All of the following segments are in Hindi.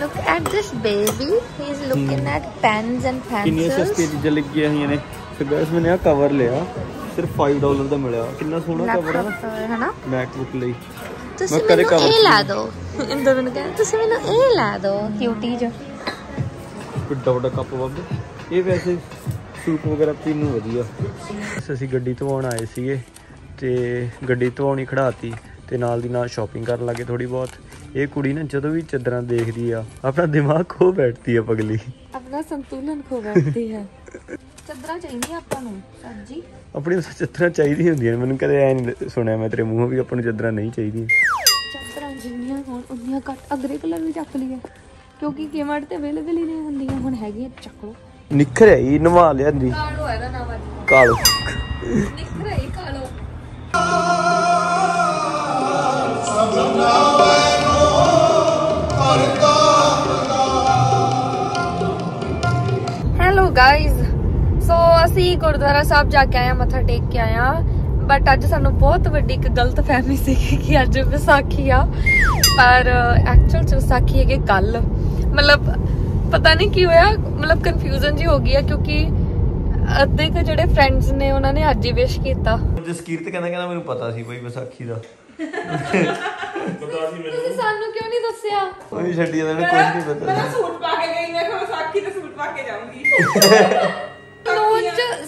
Look at this baby. He is looking at pens and pencils. चीज़ लगी है गाइस, मैंने कवर लिया सिर्फ $5 का मिला। कितना सोहना कवर है ना मैकबुक ले। ਤੁਸੀਂ ਮੈਨੂੰ ਇਹ ਲਾ ਦਿਓ, ਇੰਦਰ ਮੈਨੂੰ ਕਹਿੰਦਾ ਤੁਸੀਂ ਮੈਨੂੰ ਇਹ ਲਾ ਦਿਓ ਕਿਊਟੀ ਜੋ ਵੱਡਾ ਵੱਡਾ ਕੱਪ ਵਾਂਗ। ਇਹ ਵੈਸੇ ਸੂਪ ਵਗੈਰਾ ਪੀਣ ਨੂੰ ਵਧੀਆ। ਅਸੀਂ ਗੱਡੀ ਧਵਾਉਣ ਆਏ ਸੀਗੇ ਤੇ ਗੱਡੀ ਧਵਾਉਣੀ ਖੜਾਤੀ ਤੇ ਨਾਲ ਦੀ ਨਾਲ ਸ਼ਾਪਿੰਗ ਕਰਨ ਲੱਗੇ ਥੋੜੀ ਬਹੁਤ। ਇਹ ਕੁੜੀ ਨਾ ਜਦੋਂ ਵੀ ਚਦਰਾਂ ਦੇਖਦੀ ਆ ਆਪਣਾ ਦਿਮਾਗ ਖੋ ਬੈਠਦੀ ਆ, ਪਗਲੀ ਆਪਣਾ ਸੰਤੁਲਨ ਖੋ ਬੈਠਦੀ ਹੈ। ਚਦਰਾਂ ਚਾਹੀਦੀਆਂ ਆਪਾਂ ਨੂੰ ਸਰ ਜੀ, ਆਪਣੀ ਉਸ ਚਦਰਾਂ ਚਾਹੀਦੀਆਂ ਹੁੰਦੀਆਂ। ਮੈਨੂੰ ਕਦੇ ਐ ਨਹੀਂ ਸੁਣਿਆ ਮੈਂ ਤੇਰੇ ਮੂੰਹੋਂ ਵੀ ਆਪਾਂ ਨੂੰ ਚਦਰਾਂ ਨਹੀਂ ਚਾਹੀਦੀਆਂ। ਚਦਰਾਂ ਜਿੰਨੀਆਂ ਹੋਣ ਉਨੀਆਂ ਘੱਟ। ਅਗਰੇ ਕਲਰ ਵੀ ਚੱਕ ਲਈਏ ਕਿਉਂਕਿ ਕੇਮਾਰਟ ਤੇ ਅਵੇਲੇਬਲ ਹੀ ਨਹੀਂ ਹੁੰਦੀਆਂ। ਹੁਣ ਹੈਗੀਆਂ ਚੱਕ ਲਓ। ਨਿਖਰ ਆਈ ਨਵਾ ਲਿਆਂਦੀ ਕਾਲੋ, ਇਹਦਾ ਨਾਮ ਅੱਜ ਕਾਲੋ ਨਿਖਰ ਆਈ ਕਾਲੋ। ਸਭਨਾ ਵੈਗੋ ਹਰਕਾ ਦਾ। ਹੈਲੋ ਗਾਇਜ਼, सो असी गुरुद्वारा साहब जाके आए, मत्था टेक के आए। बट अज सानू बहुत वड्डी एक गलत फहमी सी कि अज विसाखी आ, पर एक्चुअल च विसाखी है कल। मतलब पता नहीं की होया, मतलब कंफ्यूजन जी हो गई है क्योंकि अद्धे के जेडे फ्रेंड्स ने उन्होंने अज ही विश किया। जसकीरत कहना कहना मेनू पता सी भाई विसाखी दा। ਤੁਸੀਂ ਸਾਨੂੰ ਕਿਉਂ ਨਹੀਂ ਦੱਸਿਆ? ਕੋਈ ਛੱਡੀ ਜਾਂਦਾ ਕੋਈ ਨਹੀਂ ਪਤਾ। ਮੈਂ ਸੂਟ ਪਾ ਕੇ ਗਈ, ਮੈਂ ਵਿਸਾਖੀ ਤੇ ਸੂਟ ਪਾ ਕੇ ਜਾਊਂਗੀ।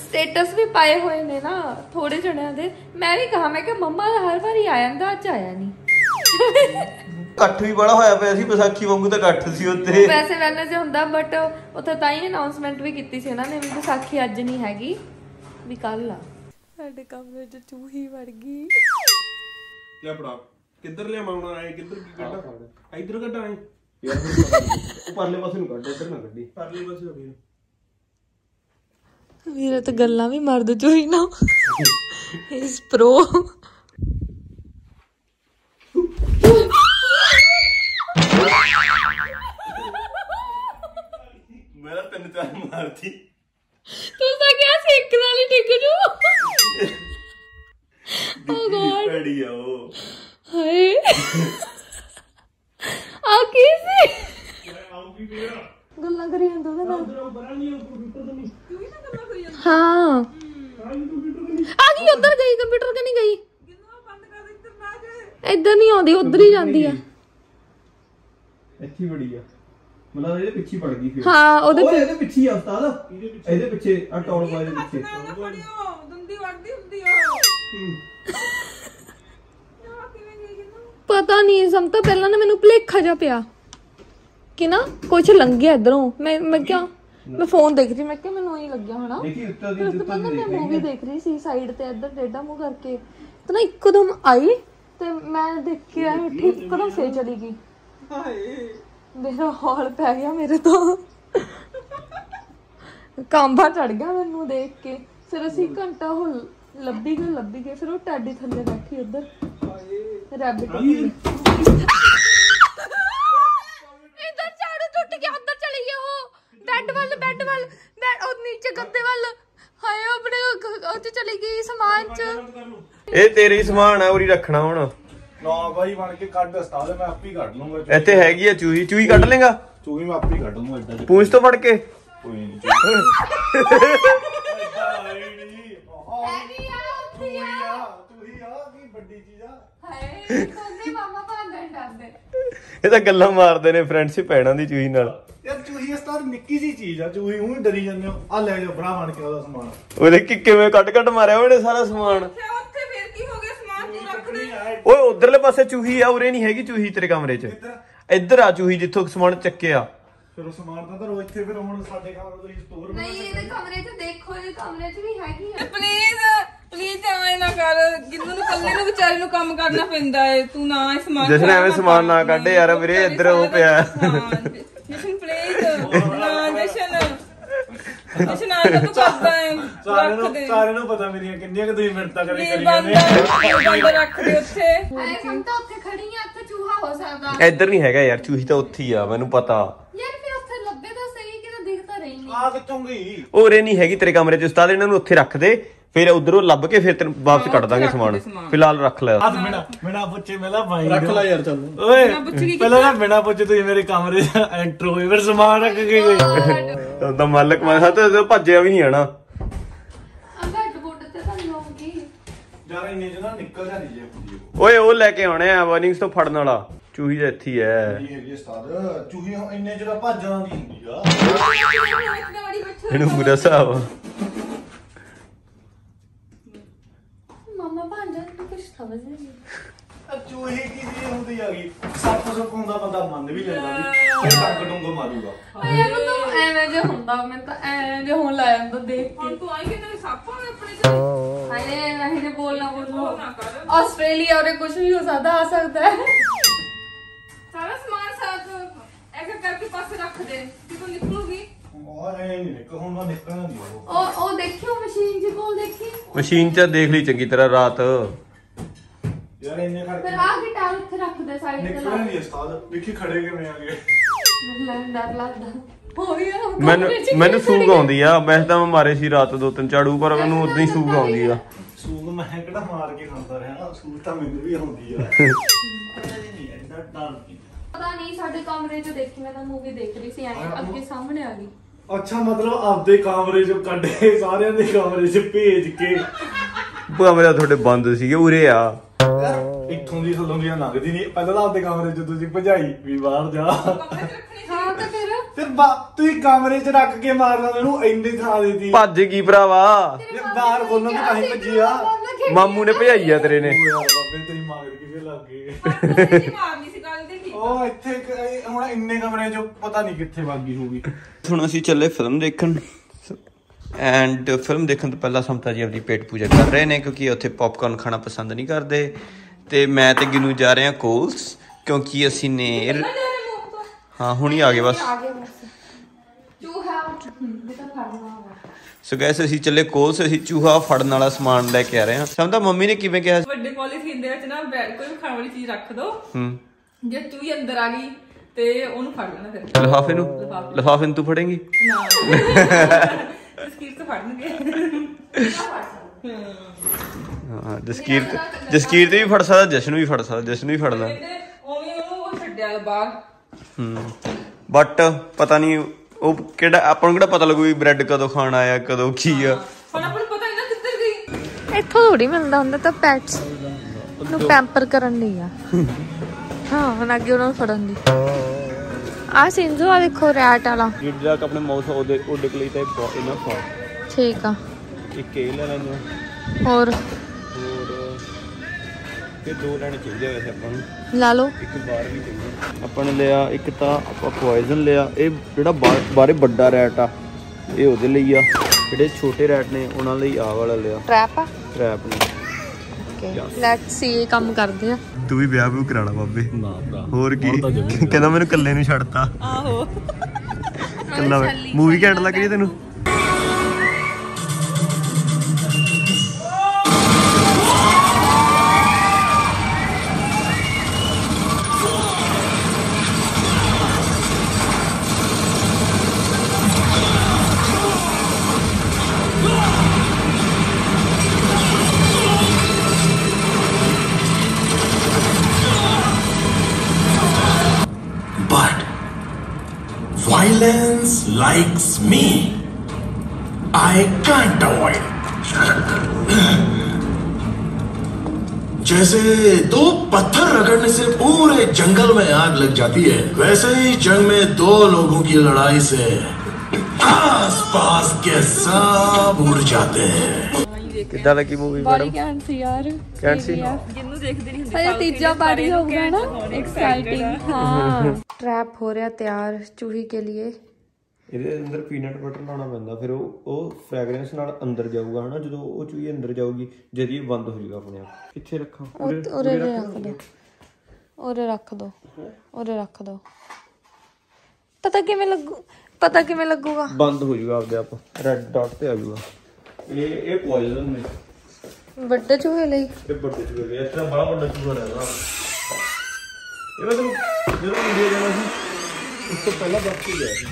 स्टेटस भी पाए हुए ने ना थोड़े जणियां दे। मैं भी कहा मैं कि मम्मा हर बारी आ जांदा, आज आया नहीं। इकट्ठ भी बड़ा होया पिया सी विसाखी वांगू तो इकट्ठ सी उत्ते। वैसे वैनसडे हुंदा बट उत्थे ताई अनाउंसमेंट भी कीती सी ना ने भी विसाखी अज नहीं हैगी भी कल आ। साडे कमरे च चूही वड़ गई। ले पड़ा किधर ले माउना आए, किधर की गड्डा इधर गड्डा आए यार, वो परले पासे नु गड्डा इधर ना गड्डी परले पासे हो गई। मेरा तो गल्ला भी मार दो चोरी ना इस प्रो। मेरा तन चार मारती तू सा क्या सेक वाली डिग जो ओ गॉड पड़ी है वो। हाय आ कैसे आऊंगी मेरा गल्ला करिए दो ना बरा नहीं कंप्यूटर तो नहीं। हाँ आ गई, उधर गई कंप्यूटर के नहीं गई। इधर नहीं आती, उधर ही जाती है। अच्छी बड़ी है मतलब ये पीछे पड़ गई फिर। हां ओदे पीछे पीछे उस्ताद इधर पीछे आ टॉल वाले के पीछे दंदी वड़दी हुंदी है। पता नहीं सम तो पहला ना मेनू भलेखा जा पिया कि ना कुछ लंघ गया इधरों। मैं क्या मैं फोन देख रही, मैं क्या मैंने वही लग गया है ना। देखिए उत्तर दी उत्तर दी मैं मूवी देख रही सी साइड ते इधर डेढ़ा मुंह करके तो ना एकदम आई ते मैं देख के आई उठी एकदम से चली गई। हाय मेरा हॉल पे गया, मेरे तो कांबा चढ़ गया मैनू देख के। फिर ਅਸੀਂ ਘੰਟਾ ਹੋ ਲੱਭੀ ਗਏ ਫਿਰ ਉਹ ਟਾਡੀ ਥੱਲੇ ਬੈਠੀ ਉਧਰ। ਹਾਏ ਰੈਬਿਟ ਇਧਰ ਝਾੜੂ ਟੁੱਟ ਗਿਆ, ਉਧਰ ਚਲੀ ਗਈ ਉਹ बेड वाल बेड और नीचे गद्दे वाल। हाय अपने ओते चली गई सामान च। ए तेरे ही सामान है उरी रखना हुन ना भाई बन के काट दस्ता मैं आप ही काट लूंगा। एथे हैगी है चूही काट लेगा। चूही मैं आप ही काट लूंगा इधर पूंछ तो फड़ के। कोई नहीं चूही आ की बड़ी चीज आ। हाय कोने मामा भांडे डरदे ए ता गल्ला मारदे ने फ्रेंडशिप पैणा दी चूही नाल। ਨਿੱਕੀ ਜੀ ਚੀਜ਼ ਆ ਚੂਹੀ ਉਹ ਡਰੀ ਜਾਂਦੇ ਹੋ। ਆ ਲੈ ਜਾ ਬਰਾ ਬਣ ਕੇ ਉਹਦਾ ਸਮਾਨ। ਉਹਦੇ ਕਿੱਕੇ ਮੈਂ ਕੱਟ ਮਾਰਿਆ ਉਹਨੇ ਸਾਰਾ ਸਮਾਨ ਉੱਥੇ। ਫੇਰ ਕੀ ਹੋ ਗਿਆ ਸਮਾਨ ਤੂੰ ਰੱਖਣਾ। ਓਏ ਉਧਰਲੇ ਪਾਸੇ ਚੂਹੀ ਆ, ਉਰੇ ਨਹੀਂ ਹੈਗੀ ਚੂਹੀ ਤੇਰੇ ਕਮਰੇ 'ਚ। ਇੱਧਰ ਆ ਚੂਹੀ ਜਿੱਥੋਂ ਸਮਾਨ ਚੱਕਿਆ। ਫਿਰ ਉਹ ਸਮਾਨ ਤਾਂ ਰੋ ਇੱਥੇ ਫਿਰ ਹੁਣ ਸਾਡੇ ਕਮਰੇ ਤੋਂ ਹੀ ਸਟੋਰ ਨਹੀਂ। ਇਹਦੇ ਕਮਰੇ 'ਚ ਦੇਖੋ, ਇਹਦੇ ਕਮਰੇ 'ਚ ਵੀ ਹੈਗੀ ਆ। ਪਲੀਜ਼ ਐਵੇਂ ਨਾ ਕਰ ਜਿੰਨੂੰ ਕੱਲੇ ਨੂੰ ਵਿਚਾਰੇ ਨੂੰ ਕੰਮ ਕਰਨਾ ਪੈਂਦਾ ਏ। ਤੂੰ ਨਾ ਇਹ ਸਮਾਨ ਜਿਸਨੇ ਐਵੇਂ ਸਮਾਨ ਨਾ ਕੱਢ ਯਾਰ ਵੀਰੇ। ਇੱਧਰ ਉਹ ਪਿਆ ਇਧਰ ਨੀ ਹੈਗਾ ਯਾਰ ਚੂਹੀ ਤਾਂ ਉੱਥੇ ਹੀ ਆ ਮੈਨੂੰ ਪਤਾ। ਉਹ ਉਰੇ ਨੀ ਹੈਗੀ ਤੇਰੇ ਕਮਰੇ ਚ ਉਸਤਾਦ, ਇਹਨਾਂ ਨੂੰ ਉੱਥੇ ਰੱਖ ਦੇ फिर उधरों लभ के फिर तेन वापस कट दांगे समान। फिलहाल रख ला बिना पूछे मेरा भाई रख ला यार चल ओए पहले ना बिना पूछे तू मेरे कमरे दा एंट्रो फिर समान रख के गई तो मालिक मैं साथ भजया भी नहीं आना यार इने जना निकल जा नहीं जे ओए ओ लेके आने आ वार्निंग्स तो फड़न वाला चूही जे इथी है ये है उस्ताद चूही इने जना भजन नहीं हुंदी इनु पूरा हिसाब मामा भजन तो कुछ समझ नहीं अब चूही की दी हुंदी आ गई सप सप हुंदा बंदा मन भी लेंदा भी टक डोंगो मारूगा अरे मैं तो एवे जे हुंदा मैं तो एवे जे होन लाया तो देख के तू आई के तो सप हो अपने अरे नहीं ने बोलना ऑस्ट्रेलिया और कुछ भी हो सकता आ सकता है सारा सामान साथ ऐसे करके पास रख दे कि तो निकलूगी और नहीं निकलूं ना निकलना नहीं ओ देखियो मशीन जी बोल देखी मशीन तो देख ली चंगी तरह रात यार इन्हें कर पर आ गिटार उधर रख दे साइड में निकल नहीं उस्ताद देखिए खड़े के मैं आगे डर लगदा मैंने सूग आंदी आ वैसे तो मारे सी रात दो तीन झाड़ू पर मैं उदा ही सूग आंदी आ सूग मैं कड़ा मार के खाता रहा सूग तो मैनू भी आंदी आ पता नहीं है इतना डर पता नहीं साडे कमरे च देखी मैं तो मूवी देख रही सी आई अगे सामने आ गई अच्छा मतलब आपदे कमरे च कड्डे सारे दे कमरे च भेज के कमरे थोड़े बंद सीगे उरे आ यार इत्थों दी थल्लों दी लगदी नहीं पहला आपदे कमरे च तुसी भजाई भी बाहर जा मामू ने भजाई तेरे ने हुण असीं चले फिल्म देखण एंड फिल्म देखण तो पहला समता जी अपनी पेट पूजा कर रहे हैं क्योंकि उत्थे पॉपकॉर्न खाना पसंद नहीं करते ते मैं ते गिनू जा रहे कोल्स क्योंकि असीं ने हाँ हूँ ही आ गए बस सो गैस असीं चले कोल से असीं चूहा फड़न वाला समान लेके आ रहे हैं समझदा मम्मी ने किवें कहा बड़े पॉलीथीन दे विच ना कोई भी खाण वाली चीज रख दो जे चूही अंदर आ गई ते ओनू फड़ लेना फिर लिफाफे नू तू फड़ेंगी ना जसकीरत तो फड़नगे हां जसकीरत भी फड़ सकदा जश्न भी फड़दा ओवें ओनू छड्डिया बाहर बट पता नहीं वो केड़ा अपन केड़ा पता लगू ब्रेड कदों खाना आया कदों की है पर अपन पता नहीं ना किधर गई इत्थों थोड़ी मिलदा हुंदा तो पेट्स नु पैंपर करन नहीं आ हां हुन अगे उन्हां फड़न दी आ सिंधु आ देखो रैट वाला जिद्दा अपने माउस ओदे ओडे के लिए तो इनफ है ठीक है एक के ले लेना और के दो लेने चाहिए वैसे अपन ला लो एक बार भी चाहिए अपन ले आ एक ता आपा पॉइजन ले आ ए जेड़ा बारे बड़ा रैट आ ए ओदे लई आ जेडे छोटे रैट ने उना लई आ वाला ले आ ट्रैप ने ओके लेट्स सी काम करदे आ तू भी ब्याह भी कराना बाबे ना भरा और की कहंदा मेनू कल्ले नु छड़ता आहो कल्ला मूवी कैंड लग रही तेनू Violence likes me. I can't avoid. जैसे दो पत्थर रगड़ने से पूरे जंगल में आग लग जाती है वैसे ही जंग में दो लोगों की लड़ाई से आस पास के सब उड़ जाते हैं। ਕਿੱਦਾਂ ਲੱਗੀ ਮੂਵੀ ਮੈਡਮ ਕੈਂਟ ਸੀ ਯਾਰ ਕੈਂਟ ਸੀ ਜਿੰਨੂੰ ਦੇਖਦੇ ਨਹੀਂ ਹੁੰਦੇ ਤੀਜਾ ਪਾਰਟੀ ਹੋਊਗਾ ਨਾ ਐਕਸਾਈਟਿੰਗ ਹਾਂ ਟ੍ਰੈਪ ਹੋ ਰਿਹਾ ਤਿਆਰ ਚੂਹੀ ਕੇ ਲਈ ਇਹਦੇ ਅੰਦਰ ਪੀਨਟ ਬਟਰ ਲਾਉਣਾ ਪੈਂਦਾ ਫਿਰ ਉਹ ਫ੍ਰੈਗਰੈਂਸ ਨਾਲ ਅੰਦਰ ਜਾਊਗਾ ਹਨਾ ਜਦੋਂ ਉਹ ਚੂਹੀ ਅੰਦਰ ਜਾਊਗੀ ਜਦ ਇਹ ਬੰਦ ਹੋ ਜਾਊਗਾ ਆਪਣੇ ਆਪ ਕਿੱਥੇ ਰੱਖਾਂ ਉਰੇ ਰੱਖ ਦੋ ਪਤਾ ਕਿਵੇਂ ਲੱਗੂਗਾ ਬੰਦ ਹੋ ਜਾਊਗਾ ਆਪਣੇ ਆਪ ਰੈੱਡ ਡਾਟ ਤੇ ਆ ਜਾਊਗਾ ये पॉइजन में बड्डे चूहे ले ये बड्डे चूहे ले इतना बड़ा बड्डा चूहा रहता ये मतलब जब हम ले जाना थी उसको पहला बच गया था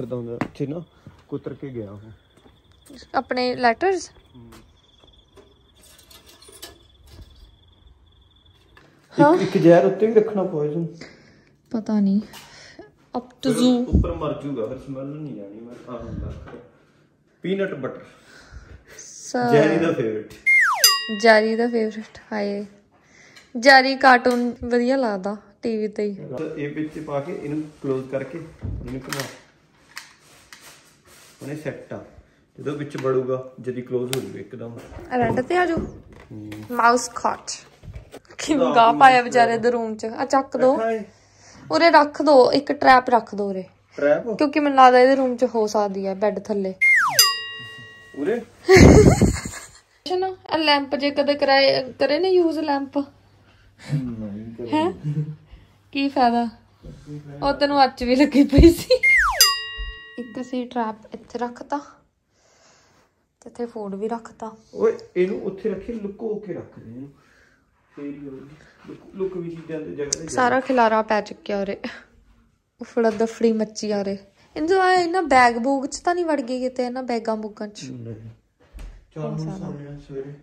फिरदा हुंदा इत्थे ना कुतर के गया हूं अपने लेटर्स। हां एक जहर उत्ते भी रखना पॉइजन पता नहीं अब तो जू ऊपर मर जाऊंगा फिर स्मेल नहीं जानी मैं आ लग पीनट बटर जारी दा फेवरेट हाय जारी कार्टून बढ़िया लगदा टीवी ते ही। तो ये बीच पा के इनु क्लोज करके इनु घुमा ਉਹਨੇ ਸੈੱਟ ਆ ਜਦੋਂ ਵਿੱਚ ਵੜੂਗਾ ਜਦੀ ਕਲੋਜ਼ ਹੋ ਜੂਗਾ ਇੱਕਦਮ ਰੈੱਡ ਤੇ ਆ ਜੂ ਮਾਊਸ ਕਾਟ ਕਿੰਗਾ ਪਾਇਆ ਵਿਚਾਰੇ ਦੇ ਰੂਮ ਚ ਆ ਚੱਕ ਦੋ ਉਰੇ ਰੱਖ ਦੋ ਇੱਕ ਟ੍ਰੈਪ ਰੱਖ ਦੋ ਉਰੇ ਟ੍ਰੈਪ ਕਿਉਂਕਿ ਮੈਨੂੰ ਲੱਗਦਾ ਇਹਦੇ ਰੂਮ ਚ ਹੋ ਸਕਦੀ ਆ ਬੈੱਡ ਥੱਲੇ ਉਰੇ ਨਾ ਆ ਲੈਂਪ ਜੇ ਕਦੇ ਕਰਾਏ ਕਰੇ ਨਾ ਯੂਜ਼ ਲੈਂਪ ਨਹੀਂ ਕਰੇ ਹੈ ਕੀ ਫਾਇਦਾ ਉਹ ਤੈਨੂੰ ਅੱਜ ਵੀ ਲੱਗੀ ਪਈ ਸੀ। एक सी ट्रैप इत्थे रखता ते इत्थे फूड भी रखता ओए इनु उत्थे रखे लुको के रख दे इनु फेर लुक भी चीज दे जगह सारा खिलारा पै चुक्या रे उफड़ा दफड़ी मच्छी आ रे इनजो आए ना बैग बूग च ता नहीं वड़ गई किते ना बैगा बुगन च नहीं चल सामने सवेरे